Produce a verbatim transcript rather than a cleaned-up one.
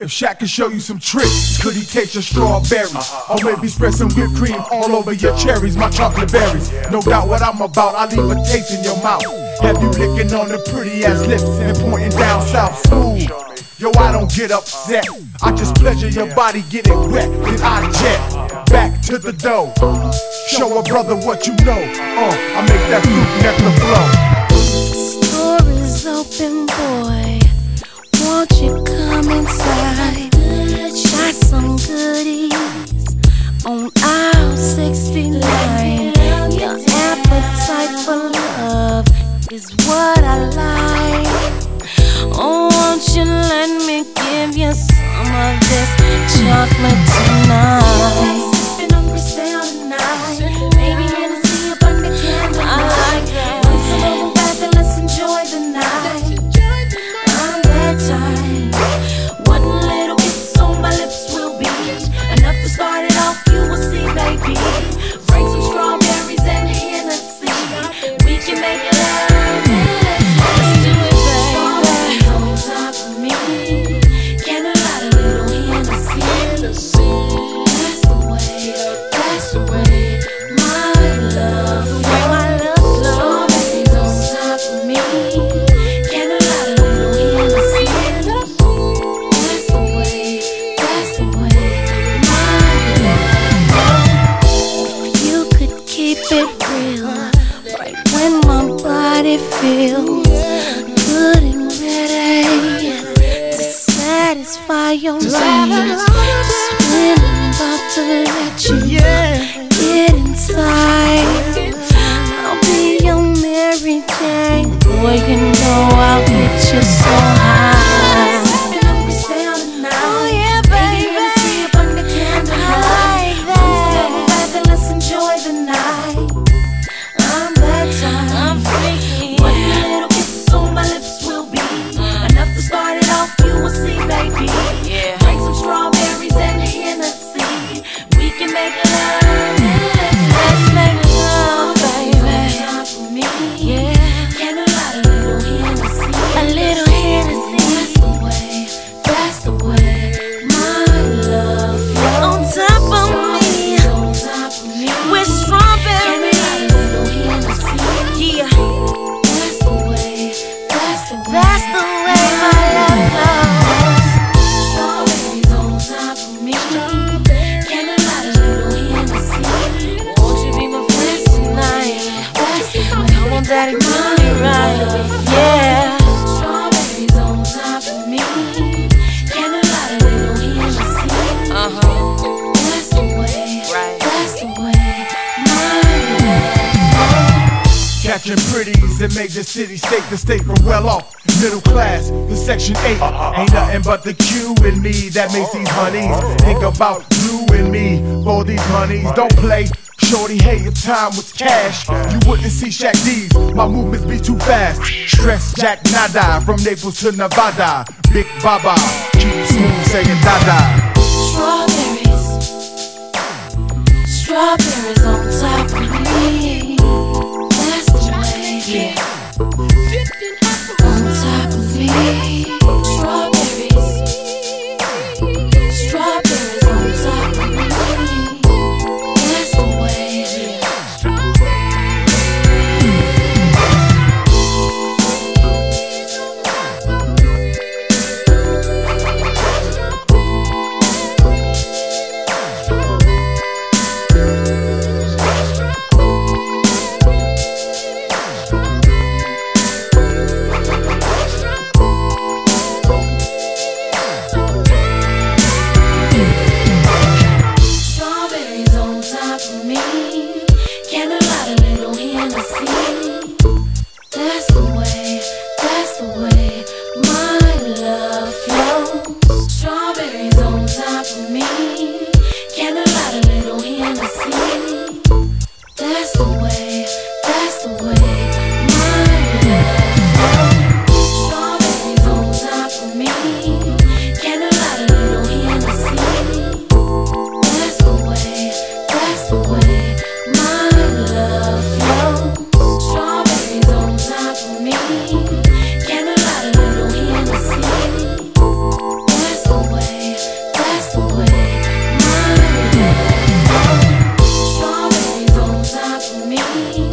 If Shaq could show you some tricks, could he taste your strawberries? Uh-huh. Or maybe spread some whipped cream all over your cherries, my chocolate berries. No doubt what I'm about, I leave a taste in your mouth. Have you licking on the pretty ass lips and pointing down south smooth? Yo, I don't get upset, I just pleasure your body, get it wet, then I jet back to the dough. Show a brother what you know. Uh, I make that fruit nectar flow. Store is open, boy. Won't you come inside? Got some goodies on aisle sixty-nine. Your appetite for love is what I like. Oh, won't you let me give you some of this chocolate tonight? Sipping on this down night, maybe gonna see a bunch of candles. I like that. Once a little better, let's enjoy the night. I'm that type. One little kiss on my lips will be enough to start it off. You will see, baby. Bring some strawberries and Hennessy. We can make it last. Make the city state, the state from well off, middle class, the section eight. Ain't nothing but the Q in me that makes these honeys think about you and me for these honeys. Don't play, shorty, hey, your time was cash. You wouldn't see Shaq D's, my movements be too fast. Stress Jack Nada, from Naples to Nevada. Big Baba, keep smooth saying dada. Strawberries, strawberries on top of me. That's the way, yeah. On top of me, strawberries, strawberries on top of me. That's the way. Strawberries. me.